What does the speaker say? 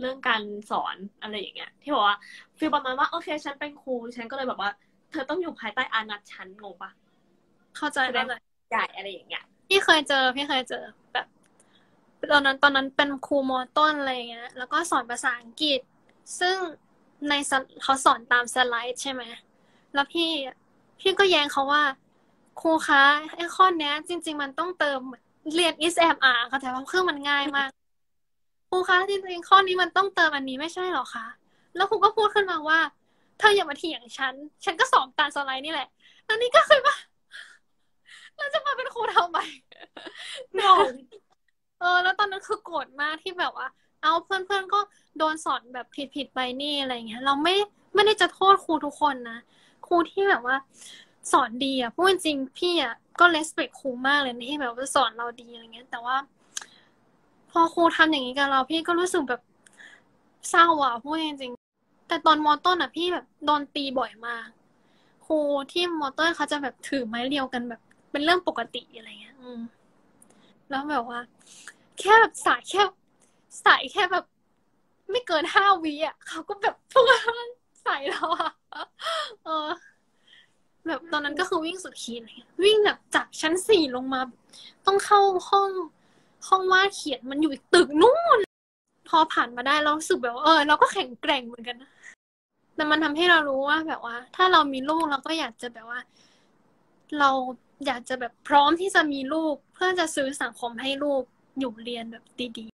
เรื่องการสอนอะไรอย่างเงี้ยที่บอกว่าฟีลประมาณว่าโอเคฉันเป็นครูฉันก็เลยแบบว่าเธอต้องอยู่ภายใต้อานัตฉันงงปะเข้าใจได้เลยใหญ่อะไรอย่างเงี้ยพี่เคยเจอแบบตอนนั้นเป็นครูม.ต้นอะไรอย่างเงี้ยแล้วก็สอนภาษาอังกฤษซึ่งในเขาสอนตามสไลด์ใช่ไหมแล้วพี่ก็แย้งเขาว่าครูคะไอ้ข้อนี้จริงๆมันต้องเติมเรียน is am are ค่ะแต่ว่าเครื่องมันง่ายมากครูคะจริงๆข้อนี้มันต้องเติมอันนี้ไม่ใช่หรอคะแล้วครูก็พูดขึ้นมาว่าเธออย่ามาเถียงฉันก็สอนตามสไลด์นี่แหละแล้วนี่ก็คือว่าเราจะมาเป็นครูทำไมโง่แล้วตอนนั้นคือโกรธมากที่แบบว่าเอาเพื่อนๆก็โดนสอนแบบผิดไปนี่อะไรอย่างเงี้ยเราไม่ได้จะโทษครูทุกคนนะครูที่แบบว่าสอนดีอ่ะพูดจริงพี่อ่ะก็เลสเปคครูมากเลยที่แบบว่าสอนเราดีอะไรเงี้ยแต่ว่าพอครูทำอย่างนี้กับเราพี่ก็รู้สึกแบบเศร้าอ่ะพูดจริงๆแต่ตอนม.ต้นอ่ะพี่แบบโดนตีบ่อยมากครูที่ม.ต้นเขาจะแบบถือไม้เรียวกันแบบเป็นเรื่องปกติอะไรเงี้ยแล้วแบบว่าแค่แบบสายแค่แบบไม่เกิน5 วิอ่ะเขาก็แบบพุ่งใส่เราอ่ะแบบตอนนั้นก็คือวิ่งสุดขีดเลยวิ่งแบบจากชั้น4ลงมาต้องเข้าห้องวาดเขียนมันอยู่อีกตึกนู่นพอผ่านมาได้เรารู้สึกแบบว่าเราก็แข็งแกร่งเหมือนกันนะแต่มันทำให้เรารู้ว่าแบบว่าถ้าเรามีลูกเราก็อยากจะแบบว่าเราอยากจะแบบพร้อมที่จะมีลูกเพื่อจะสื่อสังคมให้ลูกอยู่เรียนแบบดีๆ